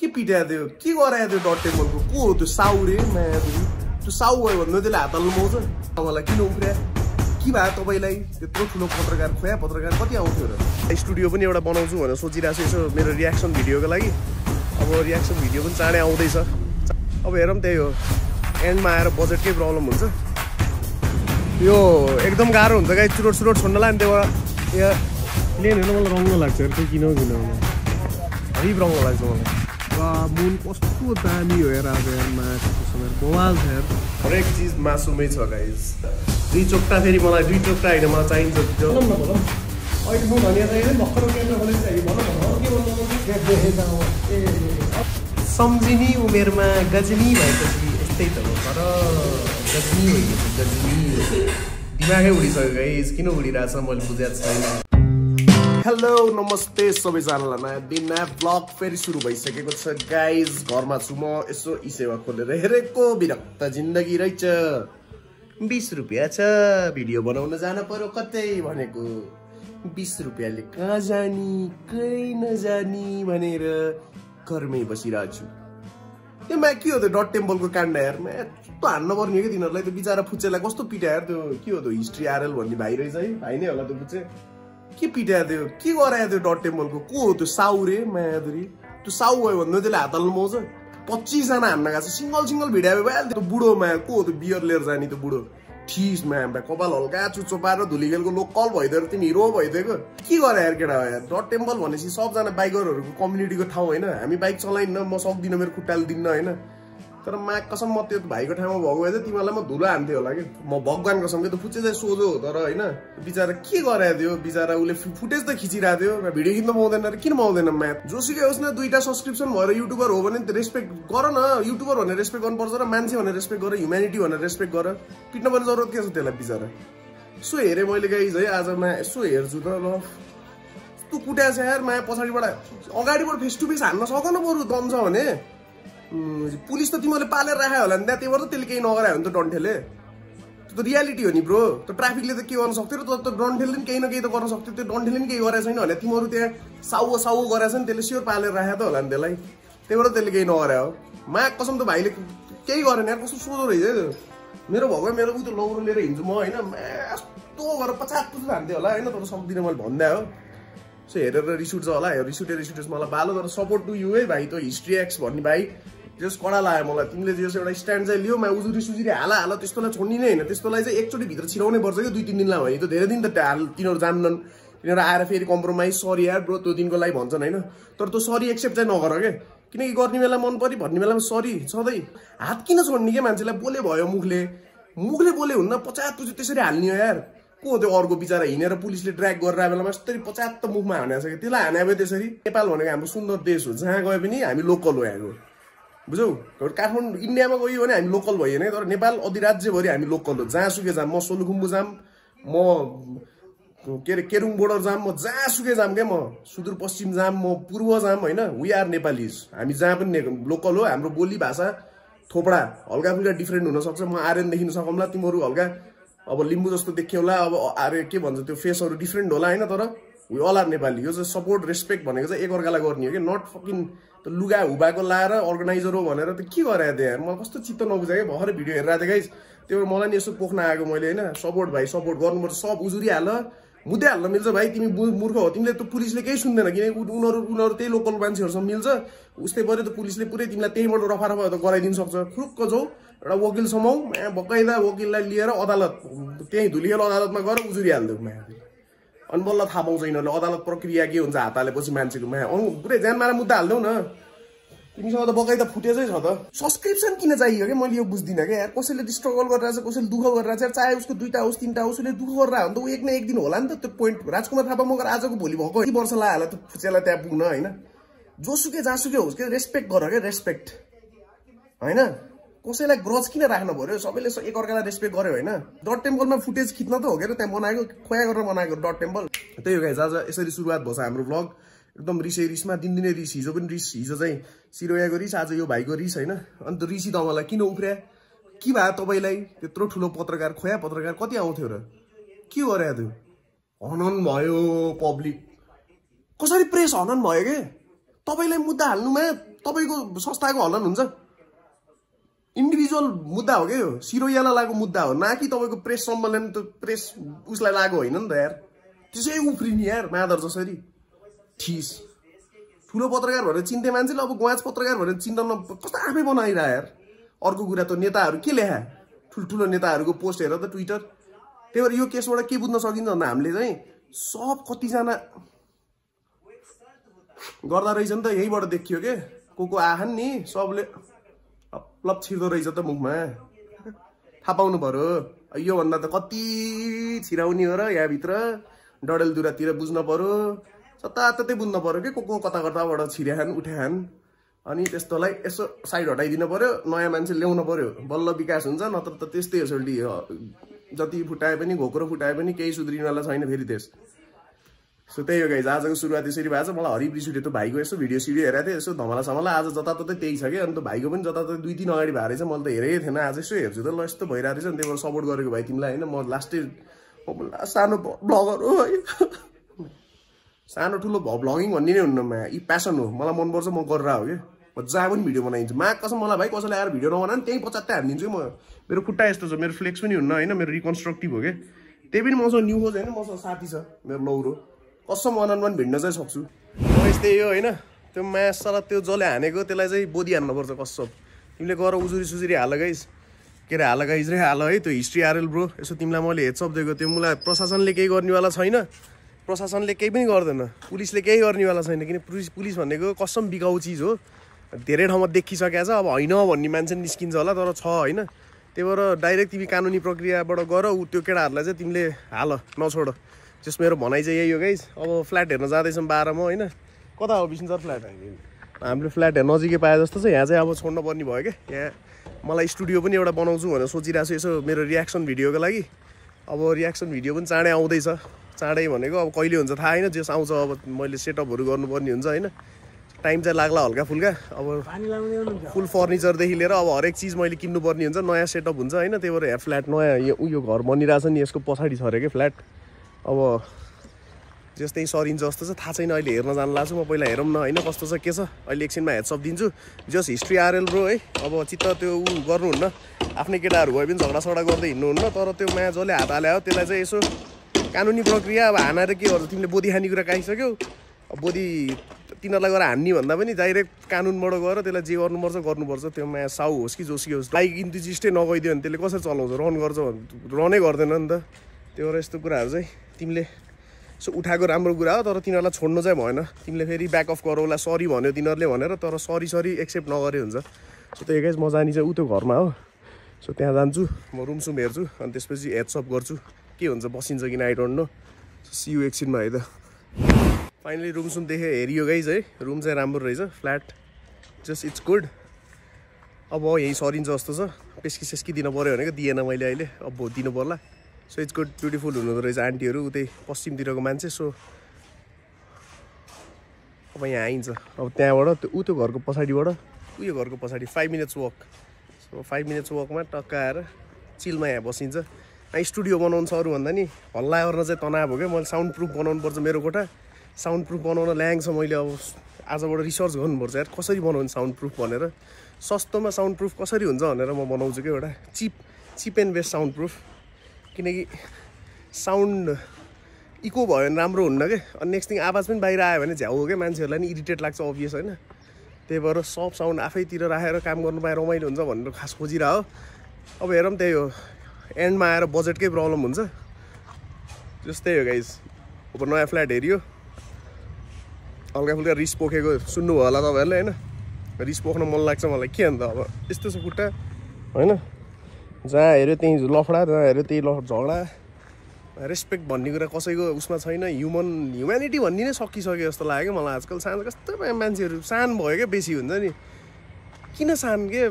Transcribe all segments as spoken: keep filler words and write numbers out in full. Keep it at the Kiwara dot table, to Sauri, to Sour, Nudela, Balmosa, Awalakino, Kibato Bailey, the Profuno Potragan, Potragan, Potia. A studio when you're a Bonozo and Sojira made a reaction video like our reaction video and Sana all this. Aware of Teo and my positive problem. Yo, Ekdom Garon, the guy through Road Sundaland, they were here. Wrong lecture, you know, you know. He wrong lecture. Moon was too damn you era than my boaz hair. Correct is Masumitsa, guys. We took Tafiri Mola, we took Tide among signs of John. I don't know, I didn't offer again. Some Zini, Uberma, Gazini, like the estate of Gazini, Gazini. Dimahuri is a guys, Kinuri, as someone who's that sign. Hello, Namaste, Sobizanalana. Dinner vlog very soon by second guys. Gorma sumo, so Iseva Kolereko, Birakta Jindagi Racha. Bis Rupiacha, video Bonazana Porocate, Vanego. Bis Rupiali Kazani, Kainazani, Manera, Kerme Basiraju. The Makio, the dot temple Kandar, plan over New Dinner, like the Bizarra Pucella Costa Peter, the Kyo, the mrhistryrl, one the virus. I know a lot of it. Keep it at the Kiwara dot table, go to Sauri, Madri, to Sauri, Nudela, Almosa, Pochis and Anna, single single bit everywhere. The Budo man, go to beer layers and the Budo. Cheese man, Bacobal, all cats, Sopara, the legal local boy, the Niro boy, the good. Kiwara dot temple, one is soft and a biker or community got how in a bikes online, most of the number could tell dinner. तर माग कसम म त्यो भाइको ठाउँमा भएको भए त तिमीलाई म धुलो हान्थे होला के म भगवानको कसम के त फुच्चे चाहिँ सोझो हो तर हैन बिचारा के गराए दियो बिचारा उले फुटेज त खिचिरा दियो र भिडियो खिच्न पाउँदैन र किन पाउँदैन म जोसुकै होस् न दुईटा सब्स्क्रिप्सन भएर युट्युबर हो भने रेस्पेक्ट गर न युट्युबर भनेर रेस्पेक्ट गर्नु पर्छ र मान्छे भनेर रेस्पेक्ट गर ह्युम्यानिटी भनेर रेस्पेक्ट गर पिट्न पर्ने जरुरत के छ त्यसलाई बिचारा सो हेरे मैले गाइस है आज म यसो हेर्छु त ल तु कुट्या छ यार माया पछाडीबाट अगाडीबाट फेस टु फेस हान्न सक्नु पर्यो दम छ भने Police to Timor Pala Rahal and that they were the Tilkin over and the Don Tele. The reality on you, bro. The traffic is the key on software to the Don Helen Kanoke, the corner software, Don Helen K or as I know, let him over there, Sao Sao or as an Telesur Pala Rahadol and the like. They were the Tilkin over. Mac was on the Bailey K or an Airpos Sudor. Mirabog, Mirabu to lower range, Moina, Mass, over Patat and the line or something on there. So, error issues all I issued a small ballot or support to you by the history X one by. Just call a lime, I think there's stands. I live my Uzu Ala, Tistola, Tony, and Tistola is actually the Chirone Borzo, do it in Lama. They didn't the Tal, Tino Zamnon, you know, R F A compromise, sorry, I brought to Dingo Lai Bonzana. Torto sorry, except an over again. Can you got Nimela Monpori, but Nimela sorry, so they Atkins on Nigam and Celapole boy, Mugle, Mugle Boluna, Potato to Tisseral near. Go the Orgo Bizarre, inner police drag or ravel, master Potato movement as a Tila and Avedesari, Nepal, I'm soon not this with Zango Avenue, I'm local. Bro, Kathun India go and I'm local way, or Nepal or the Rajavari, I'm local. Zasugas and Mosolumuzam, more Kerum Borazam, Zasugazam Gemo, Sudur Postim Zamo, Purwazam, we are Nepalese. I'm Zaban, local, I'm Roboli Basa, Topra, Olga, we are different, no some are in the Hinsa from Latimor, Olga, our Limbus to the Kiola, our Kibon, the face or different Dolina, we all are Nepalese, support, respect, Bonagas, Egor Galagorni, not fucking. The Luga Ubago Lara organizer over the Kiwara there. Most of the Chiton of the Hora video rather guys. They were Molanius of Pognago Molena, support by support Gormor Sob Uzuriala, Mudella Milza by Timmy Murho, Tim let the police legation then again would not tell local bands or some Milza, who stay by the police deputy in the table or Harva, the Goradins of the Krukozo, Ravogil Somo, Bokaida, Wogila Lira, Odalat, Tay, Dulia, Odalat Magor, Uzurial, man. On both of Habos in all other Procreagi on Zatale was mentioned to my own great and Maramudal, no. You saw the pocket of footage other. Subscription in as I hear him on your Buzdinaga, possibly destroy all what Razakosil do her Razars could do it out in thousand and do her round. The week make the Nolan at the point Raskoma Habamog Azakulibo, Borsala to Pucella Tabu nine. Josuke Zasugos, respect or respect. I know. Cosella Grosskin Rahanabor, so will so Egorga respect Gorena. Dot temple footage Kitnato, get a Tamonago, Quagor Monago, dot temple. I tell you guys, as a Surat Bosamro vlog, Dom Risma Dineri sees open receives as a Siroagoris as a Yobagoris, I know, and the Risi Domalakino Pre, Kivato Bailey, the Trotulo Potragar, Qua Potragar, Cotia Author, Kioradu, Onon Moyo, public. Cosari press on on Moye, Tobele Mudal, no तपाईको संस्थाको हलन हुन्छ individual मुद्दा हो के यो सिरोयाला लागो मुद्दा हो ना कि तपाईको प्रेस सम्मेलन त प्रेस उसलाई लागो हैन नि त यार त्यसै उफ्रिनी यार मादर जसरी ठीस ठुलो पत्रकार भनेर चिन्ते मान्छेले अब ग्वाच पत्रकार भनेर चिन्न कस्तो आफै बनाइरा यार अर्को कुरा त नेताहरु के लेखा ठुलठुलो नेताहरुको पोस्ट हेर त ट्विटर त्यैभएर यो केसबाट के बुझ्न सकिन्छ भन्दा हामीले चाहिँ सब कति जना गर्दा रहिसन त यहीबाट देखियो के कोको आहान नि सबले लप छिर्दो रहिस त मुखमा थाहा पाउनु पर्यो यो भन्दा त कति छिराउनी हो र यहाँ भित्र डडेलधुरातिर बुझ्न पर्यो सताततै बुझ्न पर्यो के कोको कता कताबाट छिराहान उठाहान अनि त्यस्तोलाई यसो साइड हटाइदिन पर्यो नयाँ मान्छे ल्याउन पर्यो बल्ल विकास हुन्छ नत्र त त्यस्तै हो सोल्डी जति फुटाए पनि घोक्रो फुटाए पनि केही सुध्रिनला छैन फेरि देश सो त्यही हो गाइस आजको सुरुवात यसरी भएको छ मलाई हरि रिस उठ्यो त भाइको यसो भिडियो सिडियो हेरेको थिएँ यसो धमला समला आज जताततै त्यही छ के अनि त भाइको पनि जताततै दुई दिन अगाडि भएर चाहिँ मैले त हेरेकै थिएन आज यसो हेर्छु त ल यस्तो भइराछ अनि त्यसबाट सपोर्ट गरेको भाइ तिमीलाई हैन म लास्टै सानो ब्लगर हो सानो ठुलो ब्लगिङ भन्ने नै हुन्न म यो प्यासन हो मलाई मन पर्छ म गरेर हो के मजा पनि भिडियो बनाइदिन्छु मा कसम मलाई भाइ कसैले आएर भिडियो नबनान त्यही पचात्तै हान्दिन्छु म मेरो खुट्टा यस्तो छ मेरो फ्लेक्स पनि हुन्न हैन मेरो रिकन्स्ट्रक्टिभ हो के त्यही पनि मसँग न्यू खोज हैन मसँग साथी छ मेरो लौरो कसम वन अन वन भिड्न चाहिँ सक्छु म यस्तै हो हैन त्यो मासला त्यो जले हानेको त्यसलाई चाहिँ बोदी हान्न पर्छ कसम तिमीले गएर उजुरी सुजुरी हाल गाइस के रे हाल गाइस रे हाल है त्यो हिस्ट्रीआरएल ब्रो यसो तिमीलाई मैले हेडसप दिएको त्यो मलाई प्रशासनले केही गर्नेवाला छैन प्रशासनले केही पनि गर्दैन पुलिसले केही गर्नेवाला छैन किन पुलिस भनेको कसम बिगाउ चीज हो धेरै ठाउँमा देखिसकेको छ अब हैन भन्ने मान्छे निस्किन्छ होला तर छ हैन त्यही भएर डाइरेक्ट तिमी कानुनी प्रक्रियाबाट गर उ त्यो केडाहरुलाई चाहिँ तिमीले हाल नछोड जस मेरो भनाइ चाहिँ यही हो गाइस अब फ्ल्याट हेर्न जादैछम बाह्र मा हैन कता हो बिसन्जर फ्ल्याट हाम्रो फ्ल्याट हेर्न नजिकै पाए जस्तो छ यहाँ चाहिँ अब छोड्न पर्ने भयो के यहाँ मलाई स्टुडियो पनि एउटा बनाउँछु भनेर सोचिराछु यसो मेरो रियाक्सन भिडियोको लागि अब रियाक्सन भिडियो पनि चाँडै आउँदै छ चाँडै भनेको अब कहिले हुन्छ थाहा हैन जस आउँछ अब मैले सेटअपहरु गर्नुपर्ने हुन्छ हैन टाइम चाहिँ लाग्ला हल्का फुल्का अब फुल फर्निचर देखि लिएर अब हरेक चीज मैले किन्नु पर्ने हुन्छ नयाँ सेटअप हुन्छ हैन त्यही भएर फ्ल्याट नयाँ यो यो घर बनिराछ नि यसको पछाडी छरे के फ्ल्याट अब जस्तै सरिन्छ जस्तो छ थाहा छैन अहिले हेर्न जान लाग्छु म पहिला हेरौँ न हैन कस्तो छ के छ अहिले एकछिनमा हेडसप दिन्छु जस्ट हिस्ट्री आरएल ब्रो है अब चित्त त्यो उ गर्नुहुन्न आफ्नै केटाहरु भए पनि झगडासडा गर्दै हिँड्नुहुन्न तर त्यो माया जसले हात हाल्यो त्यसलाई चाहिँ यसो कानुनी प्रक्रिया अब हानेर के गर्छ तिमीले बोधी खाने कुरा काटिसक्यौ बोधी तिनीहरुलाई गएर हान्नी भन्दा पनि डाइरेक्ट कानुनबाट गएर त्यसलाई जे गर्नुपर्छ गर्नुपर्छ त्यो माया साउ होस् कि जोसी होस् बाइक इन्थुजिस्टै नगइदियो भने त्यसले कसरी चलाउँछ रन गर्छ रनै गर्दैन नि त त्यो भएर यस्तो कुराहरु चाहिँ तिमीले सो उठाएको राम्रो कुरा हो तर तिनीहरुलाई छोड्नु चाहिँ भएन तिमीले फेरि ब्याक अफ गरौला सरी भन्यो तिनीहरुले भनेर तर सरी सरी एक्सेप्ट नगरे हुन्छ सो त्यही गाइस म जानी चाहिँ उ त्यो घरमा हो सो त्यहाँ जान्छु म रुम सुम हेर्छु अनि त्यसपछि हेडसप गर्छु के हुन्छ बसिन्छ किन I don't know see you एकछिनमा है त फाइनली रूम सुम देखे हेरियो गाइज है रूम चाहिँ राम्रो रहेछ फ्ल्याट जस्ट इट्स गुड अब यही सरिन्छ जस्तो छ पेस्की सेस्की दिन पर्यो भनेको दिएन मैले अहिले अब भोट दिनु पर्ला सो इट्स गुड ब्युटिफुल हुनुहुँदो रहेछ आन्टीहरू उतै पश्चिमतिरको मान्छे सो अब यहाँ आइन्छ अब त्यहाँबाट त्यो उ त्यो घरको पछाडिबाट उयो घरको पछाडि five minutes walk so five minutes वकमा टक्क आएर चिलमा यहाँ बसिन्छ स्टुडियो बनाउनु छ अरूभन्दा नि हल्ला गर्न चाहिँ तनाव हो क्या मैले साउन्ड प्रुफ बनाउनुपर्छ मेरो कोठा साउन्ड प्रुफ बनाउन ल्याङ छ मैले अब आजबाट रिसर्च गर्नुपर्छ यार कसरी बनाउने साउन्ड प्रुफ भनेर सस्तोमा साउन्ड प्रुफ कसरी हुन्छ भनेर म बनाउँछु के एउटा cheap cheap and best sound proof किनकि साउन्ड इको भयो भने राम्रो हुन्न के अनि नेक्स्ट थिङ आवाज पनि बाहिर आयो भने झ्याउ के मान्छेहरूलाई नि इरिटेट लाग्छ अभियस हैन त्यही भएर सब साउन्ड आफैतिर राखेर काम गर्नु पाए रमाइलो हुन्छ भनेर खास खोजिरा हो अब हेरौँ त्यही हो एन्डमा आएर बजेटकै प्रब्लम हुन्छ जस्तै हो गाइस अब नयाँ फ्ल्याट हेरियो हल्का फुल्का रिस पोखेको सुन्नुभयो होला तपाईँहरूले हैन रिस पोख्न मन लाग्छ मलाई के अन्त अब यस्तो छ खुट्टा हैन जहाँ हेऱ्यो त्यही लफडा जहाँ हेऱ्यो त्यही लफ झगडा रेस्पेक्ट भन्ने कुरा कसैको उसमा छैन ह्युमन ह्युम्यानिटी भन्ने नै सकिसक्यो जस्तो लाग्यो मलाई आजकल सानो कस्तो मान्छेहरू सान भयो क्या बेसी हुन्छ नि किन सान के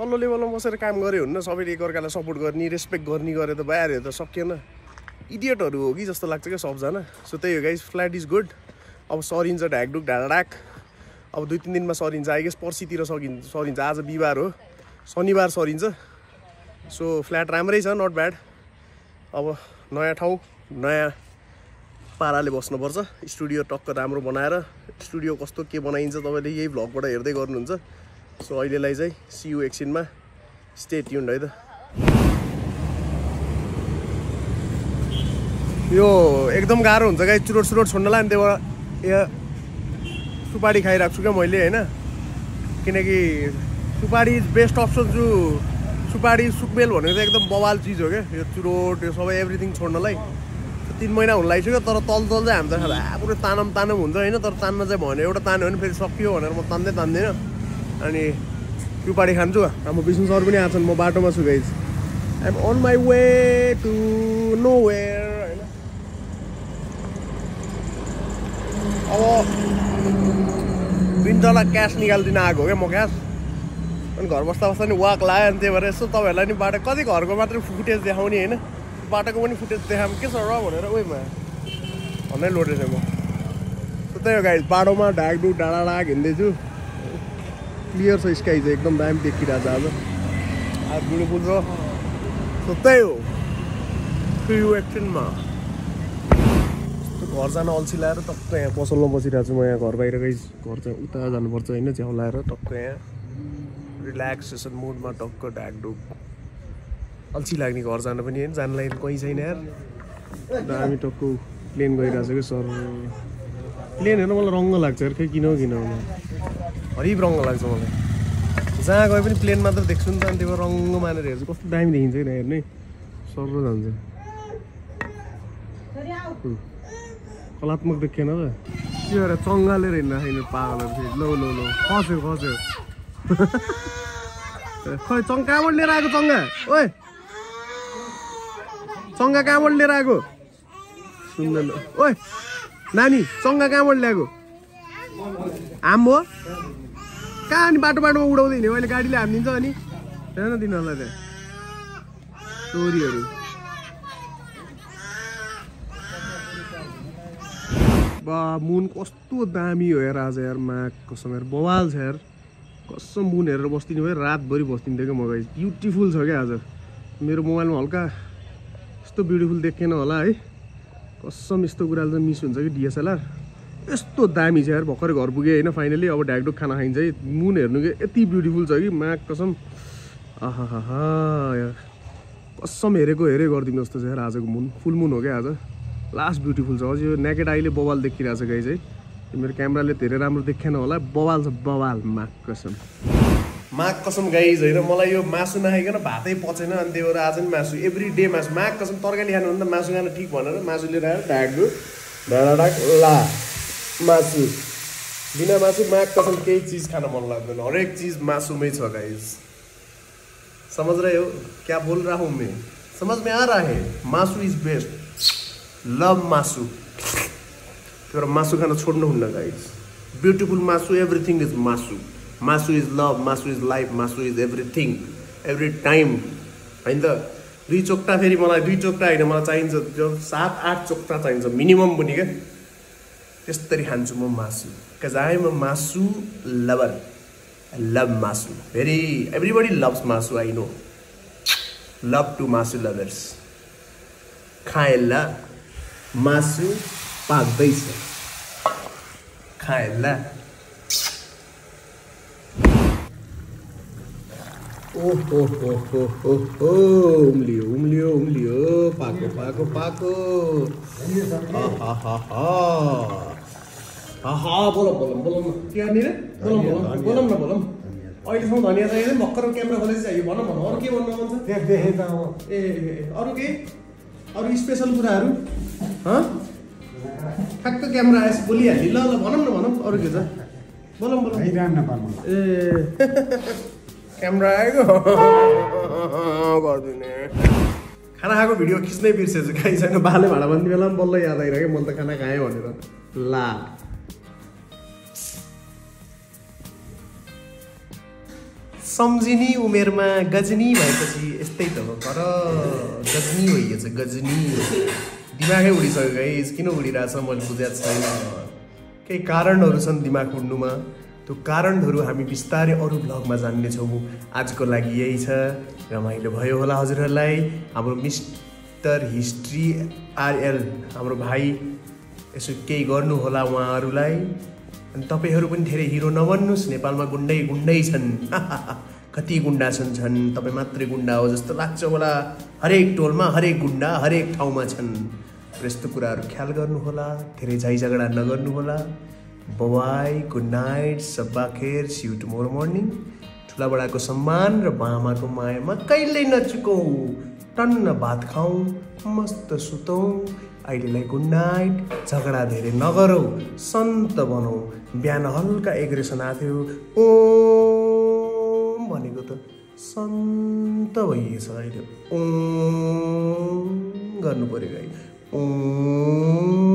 तल्लो लेभलमा बसेर काम गरे हुन्न सबैले एकअर्कालाई सपोर्ट गर्ने रेस्पेक्ट गर्ने गरे त बाहिर त सकिएन इडियटहरू हो कि जस्तो लाग्छ क्या सबजना सो त्यही हो गाइस फ्ल्याट इज गुड अब सरिन्छ ढाकढुक ढाडाक अब दुई तीन दिनमा सरिन्छ आइगेस पर्सितिर सकिन्छ सरिन्छ आज बिहिबार हो शनिबार सरिन्छ सो फ्ल्याट राम्रै छ नट ब्याड अब नयाँ ठाउँ नयाँ पाराले बस्नुपर्छ स्टुडियो टक्क राम्रो बनाएर स्टुडियो कस्तो के बनाइन्छ तपाईले यही भ्लगबाट हेर्दै गर्नुहुन्छ सो अहिलेलाई चाहिँ सी यु एकछिनमा स्टे ट्युन्ड है त यो एकदम गाह्रो हुन्छ गाइस चुरोट चुरोट छोड्नला नि त्यबाट यो सुपारी खाइराख्छु के मैले हैन किनकि सुपारी इज बेस्ट अप्सन जु सुपारी सुकबेल भनेको चाहिँ एकदम बवाल चीज हो के यो चुरोट यो सबै एभ्रीथिङ छोड्नलाई तीन महिना हुन लागिसक्यो तर तल तल चाहिँ हामी त खाला पुरै तानम तानम हुन्छ हैन तर तान्न चाहिँ भने एउटा तान्यो भने फेरि सकियो भनेर म तान्दै तान्दिन अनि सुपारी खान्छु हाम्रो बिजनेस अरु पनि आछन् म बाटोमा छु guys I am on my way to nowhere हैन अब विन्टरला क्याश निकाल्दिन आएको हो के म क्याश अनि घर बस्दा बस्दा नि वाक लाए अनि त्यही भएर यसो तपाईहरुलाई नि बाटो कति घरको मात्र फुटेज देखाउने हैन बाटोको पनि फुटेज देखाम के छ र भनेर ओइमा भन्नै लोटेछ म त्यतै हो गाइस बाटोमा ढाकढुक डाँडा डाँडा हिँड्दैछु क्लियर छ स्काई चाहिँ एकदम दामी देखिरहेछ आज आज ब्युटिफुल छ त्यतै हो त्यो एक्सनमा घर जान अल्छी लाएर टक्क यहाँ पसलमा बसिरहेछु म यहाँ घर बाहिर गाइस घर चाहिँ उता जानुपर्छ हैन झ्याउ लाएर टक्क यहाँ रिल्याक्सेसन मुडमा टक्क ढाकढुक अल्छी लाग्ने घर जान पनि हैन जान लागि कहीं छैन यार दामी टक्कु प्लेन गइराछ के सर प्लेन हेर्न मलाई रङ्ग लाग्छ यार के किन हो किन हो हरिब रङ्ग लाग्छ मलाई जहाँ गए पनि प्लेन मात्र देख्छु नि त अनि त्यो रङ्ग मानेर हेर्छु कस्तो दामी देखिन्छ नि हेर्नै सर जान्छ कलात्मक देखिएन र के भएर चङ्गालेर हिँड्न छैन पागलहरु लौ लौ लौ खस्यो खस्यो खै चङ्गाबाट लिएर आएको चङ्गा ओइ चङ्गा कहाँबाट लिएर आएको सुन्दैन ओइ नानी चङ्गा कहाँबाट ल्याएको आम हो कहाँ अनि बाटो बाटोमा उडाउँदै हिँड्यो अहिले गाडीले हानिदिन्छ अनि हेर्न दिनहरूलाई त्यहाँ चोरीहरू बा मुन कस्तो दामी हो यार आज यार माग कसम यार बवाल छ यार कसम मुन हेरेर बस्दिनु भयो रातभरि बस्दिनु थियो क्या म गाइस ब्युटिफुल छ क्या आज मेरो मोबाइलमा हल्का यस्तो ब्युटिफुल देखेन होला है कसम यस्तो कुराले चाहिँ मिस हुन्छ कि डिएसएलआर यस्तो दामी छ यार भर्खर घर पुगे हैन फाइनली अब ढाकढुक खाना खाइन्छ है मुन हेर्नु के यति ब्युटिफुल छ कि माग कसम आहाहा यार कसम हेरेको हेरे गरिदिनु जस्तो छ यार आजको मुन फुल मुन हो क्या आज लास्ट ब्युटिफुल छ अझ यो नेकेड आइले बवाल देखिरहेछ गाइस है मेरो क्यामेराले धेरै राम्रो देखेन होला बवाल छ बवाल माग कसम माग कसम गाइस हैन मलाई यो मासु नखाइकन भातै पचेन अनि त्यो आज नि मासु एभ्री डे मासु माग कसम तरकारी खानु भने त मासु खान ठीक भनेर मासु लिएर आएर ढाक्दु ढाडाडाक ला मासु बिना मासु माग कसम केही चीज खान मन लाग्दैन हरेक चीज मासुमै छ गाइस समझ रहे हो क्या बोल रहा हूं मैं समझ में आ रहा है मासु इज बेस्ट लभ मासु तर मासु खान छोड्नुहुन्न गाइस ब्युटिफुल मासु एभ्रीथिङ इज मासु मासु इज लभ मासु इज लाइफ मासु इज एभ्रीथिङ एभ्री टाइम हैन त दुई चोक्टा फेरि मलाई दुई चोक्टा हैन मलाई चाहिन्छ जो सात आठ चोक्टा चाहिन्छ मिनिमम पनि के त्यसरी खान्छु म मासु कज आई एम अ मासु लभर आई लभ मासु भेरी एभ्रीबडी लभ्स मासु आई नो लभ टु मासु लभर्स खाएला मासु पाक्दै छ खाएला ओहो हो हो हो हो उम्लियो उम्लियो उम्लियो पाको पाको पाको हा हा हा हा हा बोल बोल बोल के अनि रे बोल बोल बोल न बोल अहिले सम्म धनिया चाहिँ भक्करको क्यामेरा खोलेछ यो भन भन अरु के भन्नु मन छ देख देखे त अब ए अरु के अरु स्पेशल कुराहरु ह ठक्क क्यामेरा आएस बोलिहाल्ने ल ल भनौँ न भनौँ अरु के छ बोलौँ बोलौँ हैरान नपार्नु ए क्यामेरा आएको गर्दिने खाना खाएको भिडियो खिच्नै बिर्सेछु गाइस हैन बाले भाडा भन्ने बेला बल्ल याद आइराख्यो मैले त खाना खाएँ भनेर ला सम्झिनी उमेरमा गजनी भएपछि यस्तै त हो तर गजनी भइएछ गजनी दिमागै उडिसक्यो गाइस किन उडिराछ मैले बुझेको छैन केही कारणहरू छन् दिमाग उड्नुमा त्यो कारणहरू हामी बिस्तारै अरू भ्लगमा जान्ने छौँ आजको लागि यही छ रमाइलो भयो होला हजुरहरूलाई हाम्रो मिस्टर हिस्ट्री आरएल हाम्रो भाइ यसो केही गर्नु होला उहाँहरुलाई अनि तपाईहरु पनि धेरै हिरो नबन्नुस् नेपालमा गुण्डै गुण्डै छन् कति गुण्डा छन् छन् तपाई मात्रै गुण्डा हो जस्तो लाग्छ होला हरेक टोलमा हरेक गुण्डा हरेक ठाउँमा छन् यस्तो कुराहरु ख्याल गर्नु होला धेरै झै झगडा नगर्नु होला बाय गुड नाइट सबखेर सी यू टुमोरो मर्निङ ठुला बडाको सम्मान र बामाको मायामा कहिल्यै नचुकौ टन्न भात खाऊ मस्त सुतौ अहिलेलाई गुड नाइट झगडा धेरै नगरौ सन्त बनौ ब्यान हल्का एग्रेसन आथ्यो ओम भनेको त सन्त भइएछ अहिले ओम गर्नुपर्यो गाइस ओम।